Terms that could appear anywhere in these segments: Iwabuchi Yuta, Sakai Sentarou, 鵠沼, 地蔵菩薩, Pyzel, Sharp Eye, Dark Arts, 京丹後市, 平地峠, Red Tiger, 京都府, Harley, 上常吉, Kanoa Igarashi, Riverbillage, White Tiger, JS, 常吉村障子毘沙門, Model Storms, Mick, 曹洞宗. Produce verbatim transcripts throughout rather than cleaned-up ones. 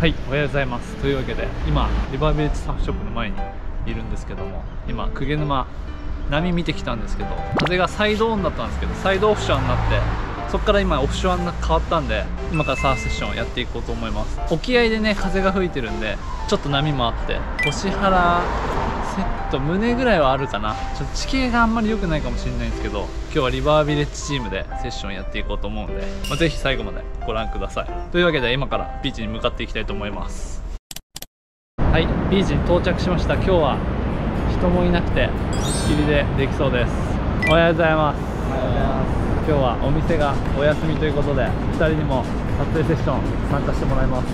はい、おはようございます。というわけで今リバービレッジサーフショップの前にいるんですけども、今鵠沼波見てきたんですけど、風がサイドオンだったんですけどサイドオフショアになって、そこから今オフショアに変わったんで、今からサーフセッションをやっていこうと思います。沖合でね風が吹いてるんでちょっと波もあって、腰腹セット胸ぐらいはあるかな。ちょっと地形があんまり良くないかもしれないんですけど、今日はリバービレッジチームでセッションやっていこうと思うんで、まあ、ぜひ最後までご覧ください。というわけで今からビーチに向かっていきたいと思います。はい、ビーチに到着しました。今日は人もいなくて仕切りでできそうです。おはようございます。今日はお店がお休みということで、ふたりにも撮影セッション参加してもらいます。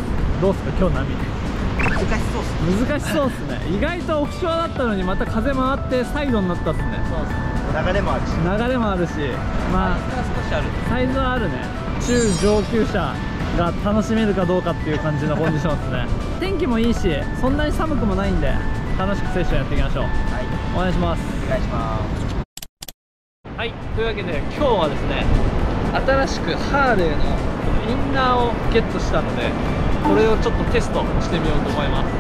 どうすか今日波難しそうっすね。難しそうっすね意外とオフショアだったのにまた風回ってサイドになったっすね。そうっすね、流れもあるし流れもあるし、まあサイズはあるね。中上級者が楽しめるかどうかっていう感じのコンディションですね天気もいいしそんなに寒くもないんで楽しくセッションやっていきましょう。はい、お願いします。お願いします。はい、というわけで今日はですね、新しくハーレーのインナーをゲットしたので、これをちょっとテストしてみようと思います。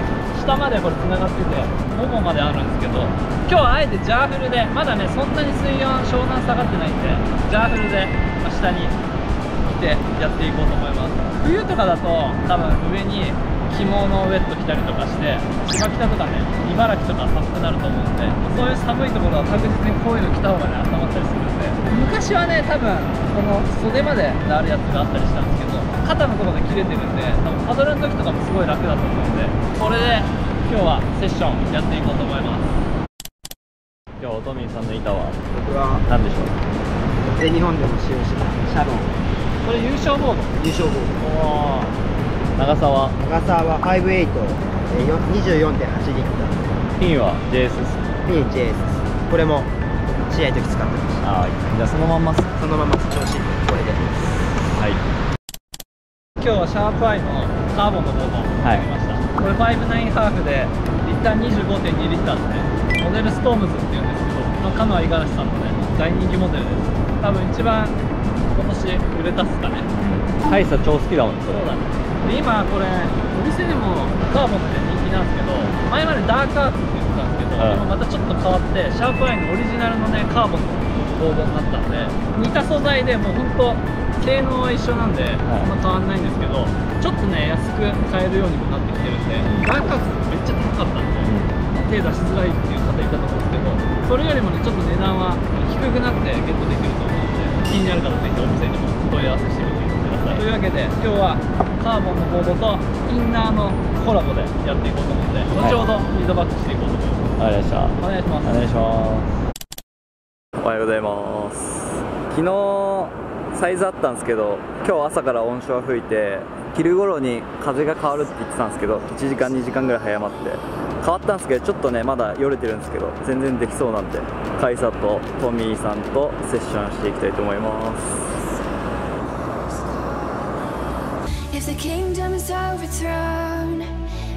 下までこれ繋がってて、ももまであるんですけど、今日はあえてジャーフルで、まだねそんなに水温湘南下がってないんで、ジャーフルで下にいてやっていこうと思います。冬とかだと多分上に着物のウェット着たりとかして、千葉北とかね、茨城とか寒くなると思うんで、そういう寒いところは確実にこういうの着た方がね、温まったりするんで、昔はね、多分この袖までなるやつがあったりしたんですけど、肩のところで切れてるんで、多分パドルの時とかもすごい楽だと思うんで、これで今日はセッションやっていこうと思います。今日、トミーさんの板は、僕は何でしょう？全日本でも使用してます、シャロン。これ優勝ボード？優勝ボード。長さは長さはごじゅうはち、にじゅうよんてんはちリッター。ピンは ジェイエス です。ピン ジェイエス です。これも試合の時使ってました。ああ、じゃあそのまんまそのまま調子いいこれで。はい、今日はシャープアイのカーボンのボードを買いました、はい、これごじゅうきゅうハーフでリッター にじゅうごてんに リッターですね。モデルストームズっていうんですけど、カノア五十嵐さんのね大人気モデルです。多分一番今年売れたっすかね。大差超好きだもんね。そうだね。で今これお店でもカーボンって人気なんですけど、前までダークアーツって言ってたんですけど、今またちょっと変わってシャープアイのオリジナルのねカーボンのボードになったんで、似た素材でもうほんと性能は一緒なんでそんな変わんないんですけど、ちょっとね安く買えるようにもなってきてるんで、ダークアーツめっちゃ高かったんで手出しづらいっていう方いたと思うんですけど、それよりもねちょっと値段は低くなってゲットできると思うんで、気になる方ぜひお店にも問い合わせしてみてください。というわけで今日はカーボンのボードとインナーのコラボでやっていこうと思うので、後ほどフィードバックしていこうと思います。お願いします。お願いします。おはようございます。昨日サイズあったんですけど、今日朝から温床吹いて、昼頃に風が変わるって言ってたんですけど、いちじかんにじかんぐらい早まって変わったんですけど、ちょっとねまだよれてるんですけど、全然できそうなんで、カイサとトミーさんとセッションしていきたいと思います。If the kingdom is overthrown,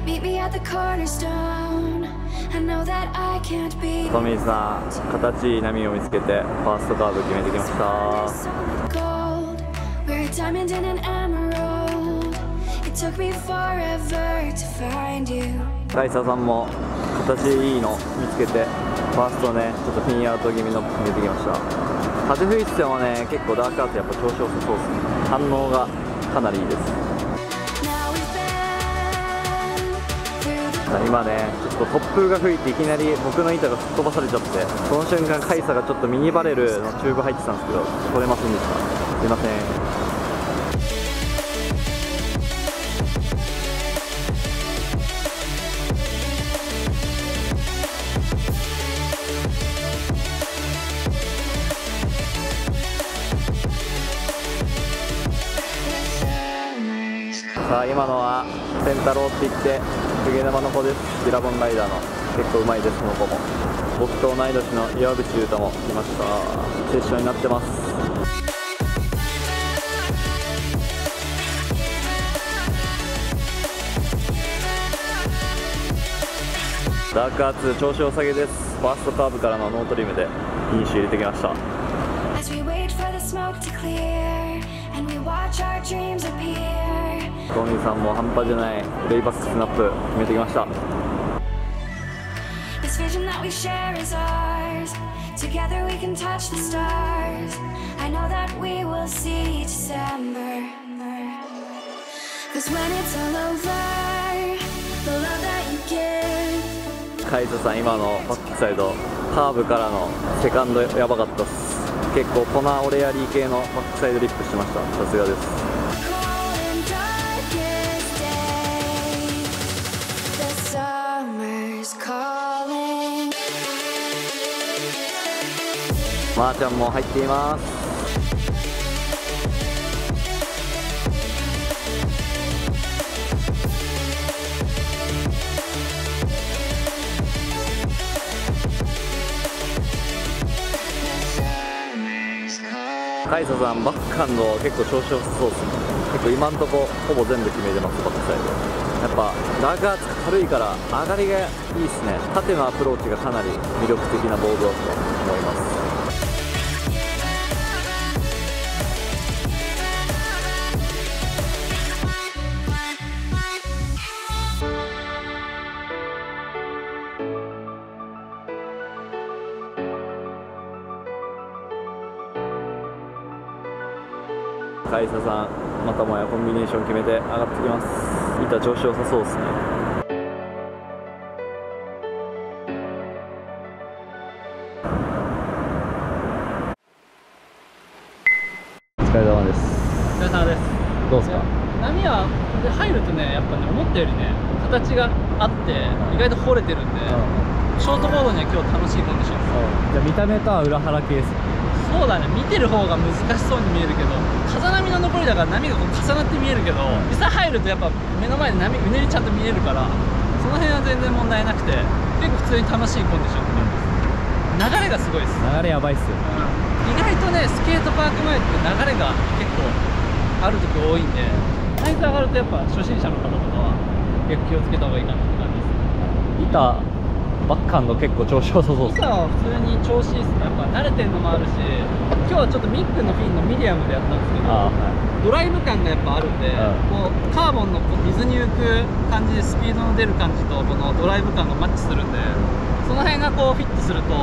meet me at the cornerstone. I know that I can't be. トミーさん、形いい波を見つけてファーストカーブ決めてきました。カイサさんも形いいの見つけて、ファーストね、ちょっとピンアウト気味の決めてきました。風吹いててもね、結構ダークアーツやっぱ調子良さそうですね。反応がかなりいいです。今ね、ちょっと突風が吹いていきなり僕の板が吹っ飛ばされちゃって、その瞬間カイサがちょっとミニバレルのチューブ入ってたんですけど取れませんでした。すいません。さあ今のはセンタローって言って鵠沼の子です。ビラボンライダーの結構うまいです。この子も僕と同い年の岩渕優太も来ました。セッションになってます。ダークアーツ調子を下げです。ファーストカーブからのノートリムでフィニッシュ入れてきました。トミーさんも半端じゃないレイバックスナップ決めてきました。カイトさん、今のバックサイドカーブからのセカンドやばかったっす。結構粉オレアリー系のバックサイドリップしてました。さすがです。まーちゃんも入っています。カイサさん、バックハンド結構調子良さそうですね。結構今んとこほぼ全部決めてます。バックサイドやっぱラグが軽いから上がりがいいですね。縦のアプローチがかなり魅力的なボードだと思います。カイサさん、またもやコンビネーション決めて上がってきます。板調子良さそうですね。お疲れ様です。お疲れ様です。どうですか？波は入るとね、やっぱね、思ったよりね、形があって意外と掘れてるんで、うん、ショートボードには今日楽しいコンディションです。じゃあ見た目とは裏腹系ですね。そうだね、見てる方が難しそうに見えるけど、風波の残りだから波がこう重なって見えるけど、実際入るとやっぱ目の前で波うねりちゃんと見えるから、その辺は全然問題なくて、結構普通に楽しいコンディションって感じです。流れがすごいです。流れやばいっすよ、うん、意外とね、スケートパーク前って流れが結構ある時多いんで、サイズ上がるとやっぱ初心者の方とかは結構気をつけた方がいいかなって感じです。板バックハンド結構調子良さそうです。板は普通に調子いいっすね。やっぱ慣れてるのもあるし、今日はちょっとミックのフィンのミディアムでやったんですけど、はい、ドライブ感がやっぱあるんで、こうカーボンのこう水に浮く感じでスピードの出る感じとこのドライブ感がマッチするんで、その辺がこうフィットすると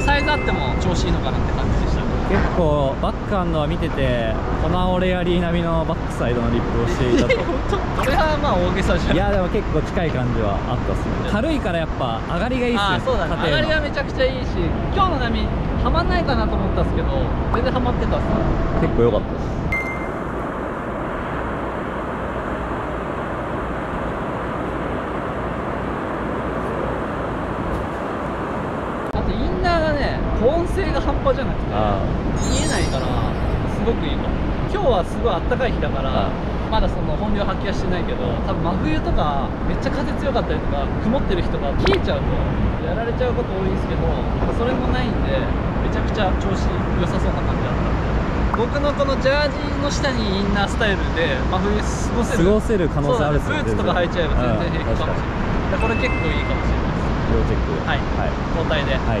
サイズあっても調子いいのかなって感じでした。結構バックハンドは見てて、粉オレアリー並みのバックサイドのリップをしていたと。これはまあ大げさじゃん。いやでも結構近い感じはあったっすね。軽いからやっぱ上がりがいいっすね。ああそうだね、上がりがめちゃくちゃいいし、今日の波はまんないかなと思ったっすけど全然はまってたっすね。結構良かったです。保温性が半端じゃなくて見えないからすごくいいかも。今日はすごいあったかい日だからまだその本領発揮はしてないけど、多分真冬とかめっちゃ風強かったりとか曇ってる日とか冷えちゃうとやられちゃうこと多いんですけど、それもないんでめちゃくちゃ調子良さそうな感じだった。僕のこのジャージの下にインナースタイルで真冬過ごせる過ごせる可能性あるんですよ。ブーツとか履いちゃえば全然平気かもしれない。これ結構いいかもしれないです。要チェック。はい、交代で、はい。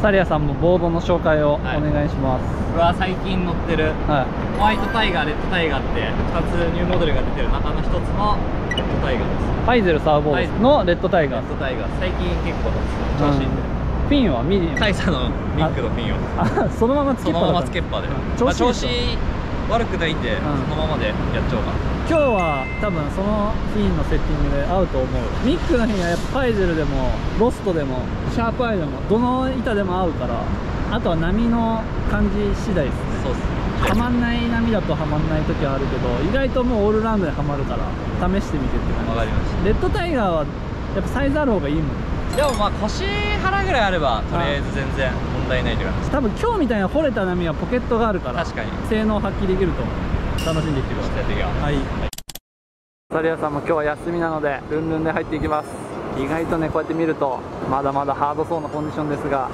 サリアさんもボードの紹介をお願いします。はい、これは最近乗ってる、はい、ホワイトタイガー、レッドタイガーってふたつニューモデルが出てる中のひとつのレッドタイガーです。パイゼルサーボードのレッドタイガー。レッドタイガー最近結構調子いいんで、うん、フィンはミディアム。カイサのミックのフィンをそのままつけっぱ。そのままつけっぱで。調子悪くないんで、うん、そのままでやっちゃおうかな。今日は多分そのフィンのセッティングで合うと思う。ミックの日にはやっぱパイゼルでもロストでもシャープアイでもどの板でも合うから、あとは波の感じ次第ですね。そうっすね。はまんない波だとはまんない時はあるけど、意外ともうオールラウンドではまるから試してみてって感じ。わかりました。レッドタイガーはやっぱサイズある方がいいもん。でもまあ腰腹ぐらいあればとりあえず全然問題ないという感じ。多分今日みたいな掘れた波はポケットがあるから確かに性能を発揮できると思う。楽しんでいってください。はい。サリアさんも今日は休みなのでルンルンで入っていきます。意外とね、こうやって見るとまだまだハードそうなコンディションですが、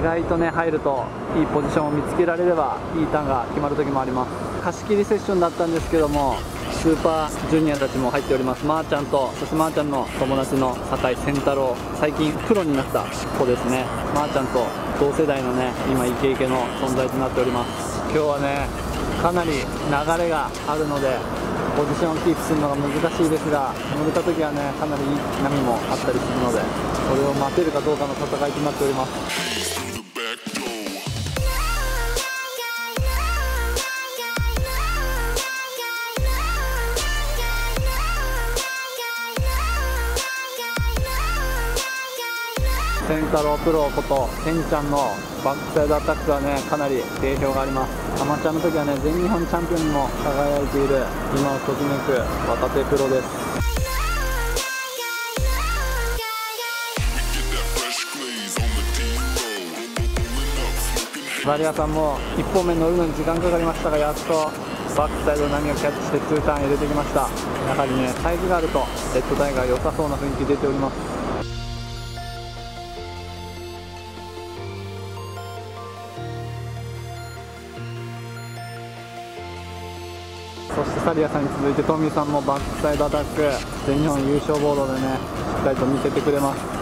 意外とね入るといいポジションを見つけられればいいターンが決まる時もあります。貸し切りセッションだったんですけども、スーパージュニアたちも入っております。まーちゃんと、そしてまーちゃんの友達の酒井千太郎、最近プロになった子ですね。まーちゃんと同世代のね、今イケイケの存在となっております。今日はねかなり流れがあるので、ポジションをキープするのが難しいですが、乗れた時はね、かなりいい波もあったりするので、それを待てるかどうかの戦いとなっております。センタロープロことセンちゃんのバックサイドアタックはね、かなり定評があります。アマチュアの時はね、全日本チャンピオンにも輝いている、今をときめく若手プロです。バリアさんもいっぽんめ乗るのに時間かかりましたが、やっとバックサイドの波をキャッチしてツーターン入れてきました。やはりね、サイズがあるとレッドタイガー良さそうな雰囲気出ております。そしてサリアさんに続いてトミーさんもバックサイドアタック、全日本優勝ボードでね、しっかりと見せてくれます。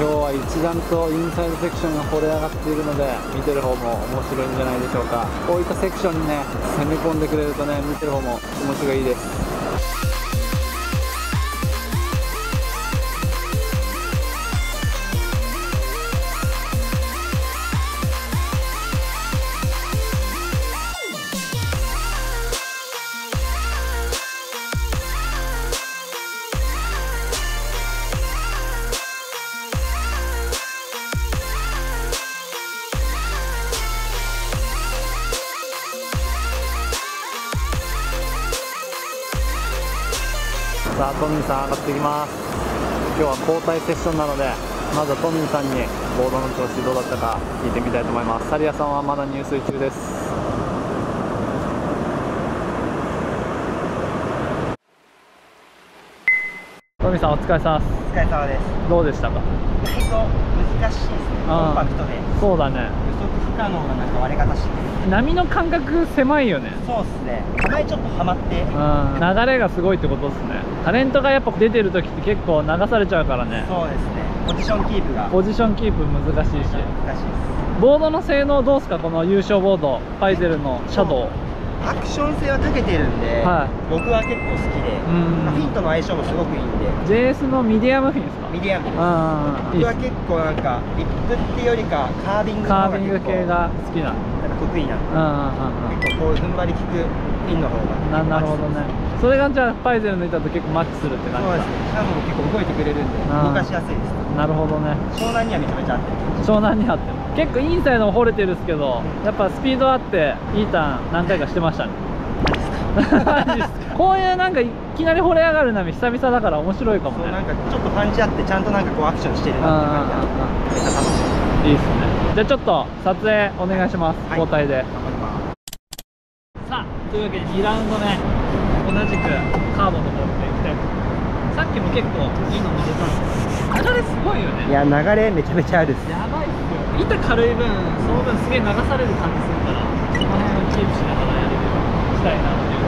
今日は一段とインサイドセクションが掘れ上がっているので、見てる方も面白いんじゃないでしょうか。こういったセクションにね、攻め込んでくれるとね、見てる方も気持ちがいいです。さあ、トミーさん上がっていきます。今日は交代セッションなので、まずはトミーさんにボードの調子どうだったか聞いてみたいと思います。サリアさんはまだ入水中です。トミーさん、お疲れ様です。お疲れ様です。どうでしたか？意外と難しいですね。コンパクトで、そうだね、予測不可能な、なんか割れ方して、波の間隔狭いよね。そうですね、前ちょっとはまって、うん、流れがすごいってことですね。タレントがやっぱ出てる時って結構流されちゃうからね。そうですね、ポジションキープがポジションキープ難しいし、難しいです。ボードの性能どうですか、この優勝ボード、ファイゼルのシャドウ。アクション性は長けてるんで、はい、僕は結構好きで、うん、フィンとの相性もすごくいいんで。 ジェイエス のミディアムフィンですか？ミディアムフィン。僕は結構なんかリップっていうよりかカービングの方が結構、カービング系が好きな、なんか得意な、結構こう踏ん張り効くフィンの方が。なるほどね。それがじゃあファイゼル抜いたと結構マッチするって感じだ。そうですね、シャドウも結構動いてくれるんで動かしやすいです。なるほどね。湘南にはめちゃめちゃ合ってる。湘南には合ってる。結構インサイドも掘れてるんですけど、やっぱスピードあっていいターン何回かしてましたね。こういうなんかいきなり掘れ上がる波久々だから面白いかもね。なんかちょっとパンチあってちゃんとなんかこうアクションしてるなって感じがめっちゃ楽しい。いいですね。じゃあちょっと撮影お願いします。交代で。さあ、というわけでにラウンド目、同じくカーボンのボールで行って、さっきも結構いいの乗れたんですけど、流れすごいよね。いや、流れめちゃめちゃあるっす。やばいっすよ。板軽い分、その分すげえ流される感じするから、その辺をキープしながらやれるようにしたいなっていう。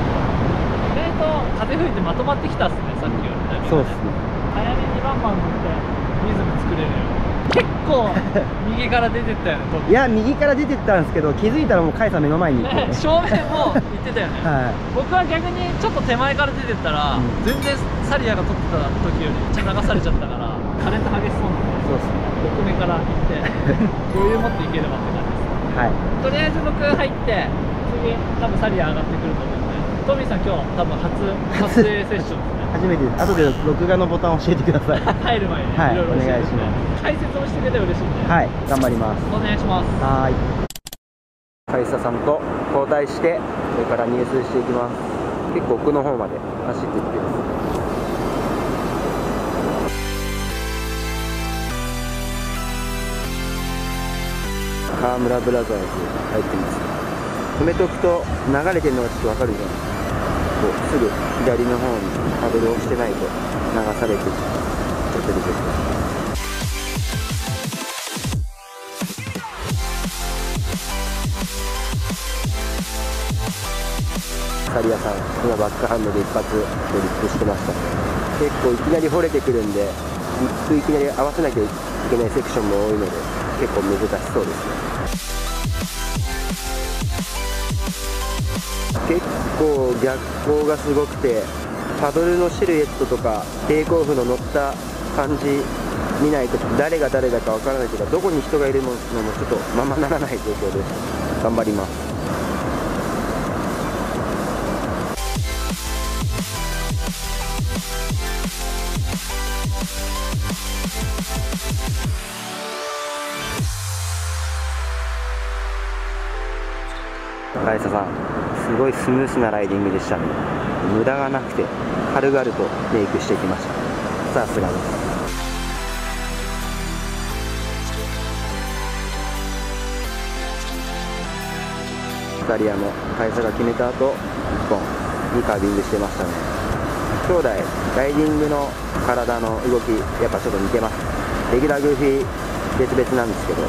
それと風吹いてまとまってきたっすね、さっきよりね。そうっすね。早めにバンバン乗ってリズム作れるよ。結構右から出てったよね。いや、右から出てったんですけど、気づいたらもうカイさん目の前にいて、ね、正面も行ってたよね。はい、僕は逆にちょっと手前から出てったら、うん、全然サリアが取ってた時よりめっちゃ流されちゃったから、カレント激しそうなんで、そうですね、奥目から行って余裕持っていければって感じです。はい、とりあえず僕入って、次多分サリア上がってくると思うので、トミーさん今日多分初撮影セッションですね。初めてです。後で録画のボタンを教えてください。入る前に、はい、いろいろお願いします。解説をしてくれて嬉しいんで。はい、頑張ります。お願いします。はい。海佐さんと交代して、これから入水していきます。結構奥の方まで走っていってます。川村ブラザーズ入ってます。止めとくと流れてるのがちょっとわかるじゃないですか。すぐ左の方にパドルをしてないと流されてちょっと出てきます。刈谷さん、今バックハンドで一発でリップしてました。結構いきなり掘れてくるんで、リップいきなり合わせなきゃいけないセクションも多いので、結構難しそうですね。結構逆光がすごくて、パドルのシルエットとかテイクオフの乗った感じ見ないと誰が誰だかわからないというか、どこに人がいるのもちょっとままならない状況です。頑張ります。刈谷さん、すごいスムースなライディングでしたね。無駄がなくて軽々とメイクしていきました。さすがです。刈谷も刈谷が決めた後、いっぽんにカービングしてましたね。兄弟ライディングの体の動き、やっぱちょっと似てます。レギュラーグーフィー別々なんですけど、す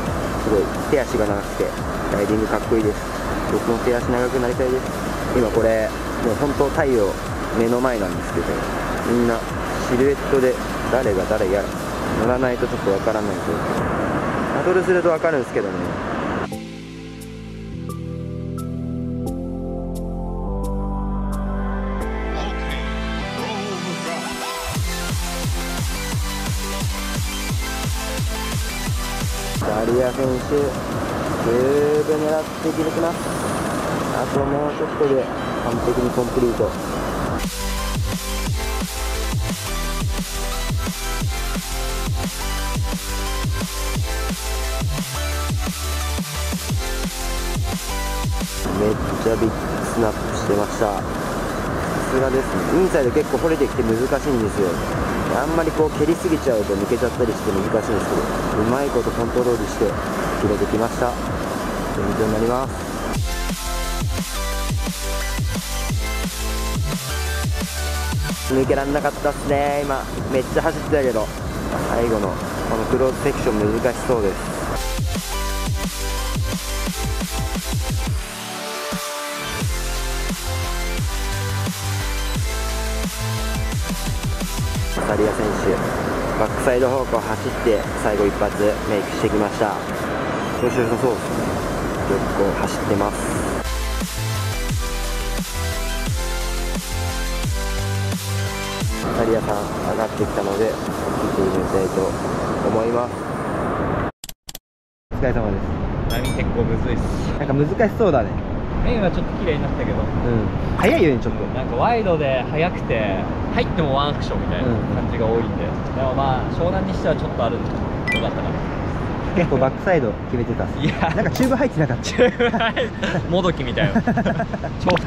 ごい手足が長くてライディングかっこいいです。僕も手足長くなりたいです。今これもう本当太陽目の前なんですけど、みんなシルエットで誰が誰やら乗らないとちょっとわからないというか、パドルするとわかるんですけどね。刈谷選手、十分狙って決めてます。あともうちょっとで完璧にコンプリート。めっちゃビッグスナップしてました。さすがですね。インサイド結構掘れてきて難しいんですよ。あんまりこう蹴りすぎちゃうと抜けちゃったりして難しいんですけど、うまいことコントロールして決めてきました。勉強になります。抜けられなかったっすね。今めっちゃ走ってたけど、最後のこのクローズセクション難しそうです。刈谷選手、バックサイド方向走って最後一発メイクしてきました。調子良さそうですね。結構走ってます。刈谷さん上がってきたので見てみたいと思います。お疲れ様です。波結構むずいっす。なんか難しそうだね。面はちょっと綺麗になったけど、うん、速いよねちょっと、うん、なんかワイドで速くて入ってもワンアクションみたいな感じが多いんで、うん、でもまあ湘南にしてはちょっとあるんでよかったかな。結構バックサイド決めてたっす。いやなんかチューブ入ってなかった。チューブ入ってもどきみたいな超吹っ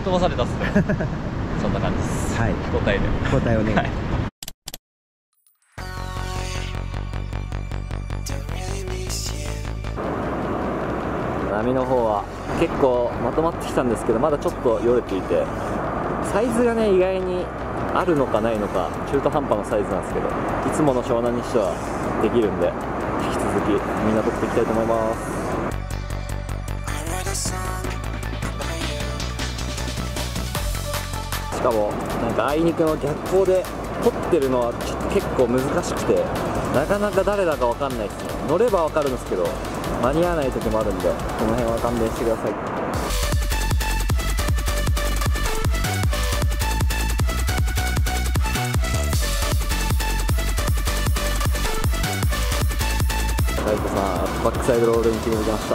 飛ばされたっすねそんな感じです。はい、交代で交代お願い、はい、波の方は結構まとまってきたんですけど、まだちょっとよれていて、サイズがね意外にあるのかないのか中途半端なサイズなんですけど、いつもの湘南にしてはできるんで、引き続きみんな撮っていきたいと思います。しかもなんかあいにくの逆光で撮ってるのはちょっと結構難しくて、なかなか誰だか分かんないですね。乗れば分かるんですけど間に合わない時もあるんで、この辺は勘弁してください。刈谷さん、バックサイドロールに決めてきました。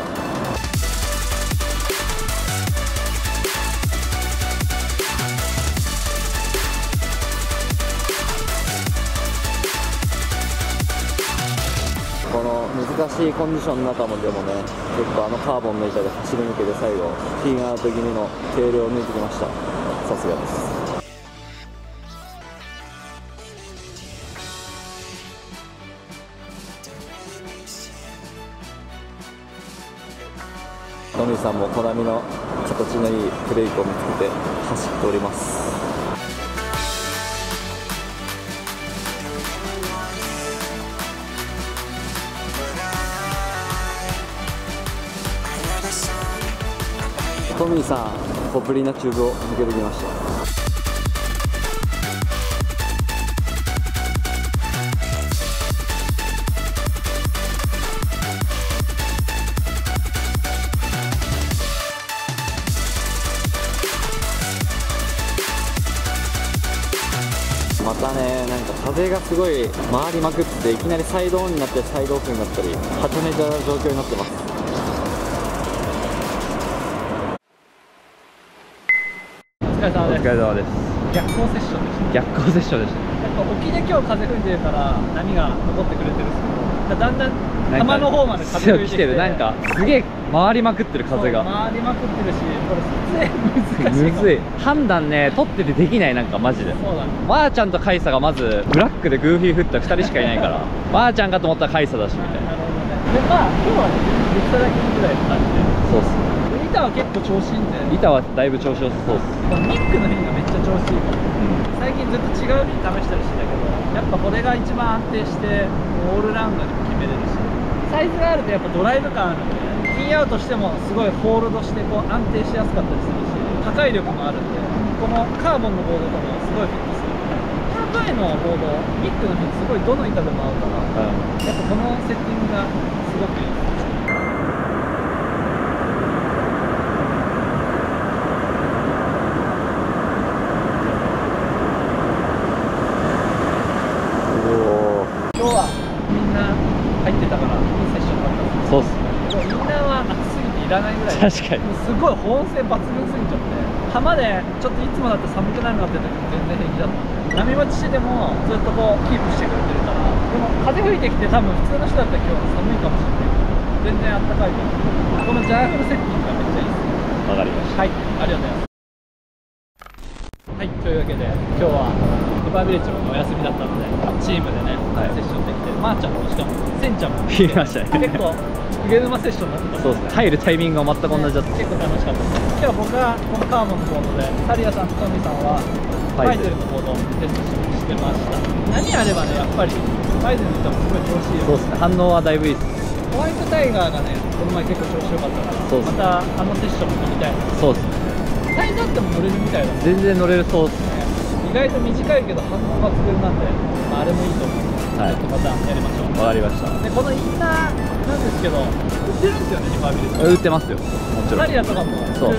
この難しいコンディションの中もでもね、結構あのカーボンの板で走り抜けて最後ピンアウト気味の軽量を抜いてきました。さすがです。トミーさんも小波の形のいいブレークを見つけて走っております。トミーさん小ぶりなチューブを抜けてきました。ったね。なんか風がすごい回りまくって、いきなりサイドオンになったりサイドオフになったり、はちゃめちゃな状況になってます。お疲れ様です。お疲れ様です。逆光セッションでした。逆光セッションでした。なんか沖で今日風吹いてるから波が残ってくれてるんですけど、だんだん浜の方まで風吹いてきてる。なんかすげえ回りまくってる、風が回りまくってるし、これ撮影難しい。むずい判断ね、撮っててできない。なんかマジでそうだね。まーちゃんとカイサがまずブラックでグーフィー振ったふたりしかいないからまーちゃんかと思ったらカイサだしみたいな。なるほどね。でまあ今日はね、できただけぐらいの感じで。そうっすね。板は結構調子いいんだよね。板はだいぶ調子良さそうです。ミックの辺がめっちゃ調子いいから、うん、最近ずっと違う風試したりしてたけど、やっぱこれが一番安定してオールラウンドにも決めれるし、サイズがあるとやっぱドライブ感あるんで、ピンアウトしてもすごいホールドしてこう安定しやすかったりするし、破壊力もあるんで、このカーボンのボードともすごいフィットする。ハーフアイのボード、ミックの辺すごいどの板でも合うから、うん、やっぱこのセッティングがすごくいいです。確かにすごい保温性抜群すぎちゃって、浜でちょっといつもだって寒くなるなって時も全然平気だったんで、波待ちしてでもずっとこうキープしてくれてるから。でも風吹いてきて多分普通の人だったら今日寒いかもしれないけど、全然あったかいと思う。このジャーフルセッティングがめっちゃいいですね。わかりました。はい、ありがとうございます。はい、というわけで今日はルパービレッジもお休みだったので、チームでね、はい、セッションできて、まーちゃんもしかもセンちゃんも来ましたね。結構上沼セッションだった。そうですね。入るタイミングが全く同じだった、ね。結構楽しかったです。今日僕はこのカーボンのボードで、サリアさんとトミさんはバイゼルのボードをテストしてました。何あればね、やっぱりバイゼルの人もすごい調子いいよ。そうですね。反応はだいぶいいです。ホワイトタイガーがね、この前結構調子良かったから、そうですね、またあのセッションも乗りたい。そうですね。サイズあっても乗れるみたいだ、ね、全然乗れるそうですね。意外と短いけど反応抜群なんで、まあ、あれもいいと思う。はい、ちょっとまたやりましょう。わかりました。でこのインナーなんですけど、売ってるんですよね、リパービリッジ。売ってますよ、もちろん。サリアとかもそう、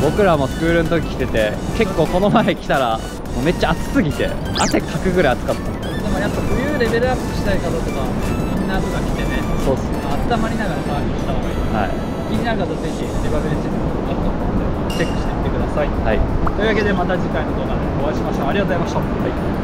僕らもスクールの時着てて、結構この前来たらもうめっちゃ暑すぎて汗かくぐらい暑かった。でもやっぱ冬レベルアップしたい方とかインナーとか着てね、そうっすね、温まりながらパービリした方がいい。はい、気になる方ぜひリパービリッジであったと思うんでチェックしてみてください。はい、というわけでまた次回の動画でお会いしましょう。ありがとうございました。はい。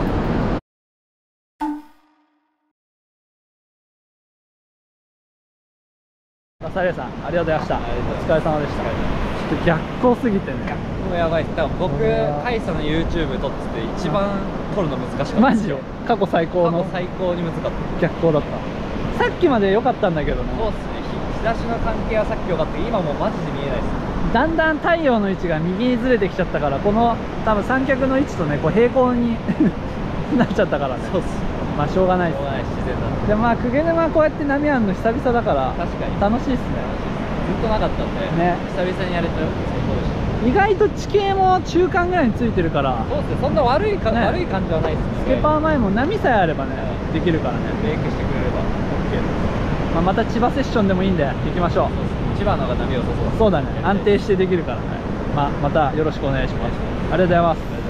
サリアさん、ありがとうございました。お疲れ様でした。ちょっと逆光すぎてね。もうやばいです。多分僕、カイサの YouTube 撮ってて一番撮るの難しかった。マジで過去最高の。過去最高に難かった。逆光だった。さっきまで良かったんだけどね。そうっすね。日差しの関係はさっき良かったけど、今もうマジで見えないです。だんだん太陽の位置が右にずれてきちゃったから、この多分三脚の位置とね、こう平行になっちゃったからね。そうっす。まあしょうがないですね。自然だね。でもまあ、鵠沼こうやって波あんの久々だから楽しいっすね。ずっとなかったんでね、久々にやれたよ。意外と地形も中間ぐらいについてるから、そうっすね、そんな悪いか、ね、悪い感じはないですね。スケパー前も波さえあればね、はい、できるからね、ブレイクしてくれれば OK、まあ、また千葉セッションでもいいんで行きましょう。そうですね、千葉の方が波を誘う。そうだね、安定してできるからね、まあ、またよろしくお願いします。ありがとうございます。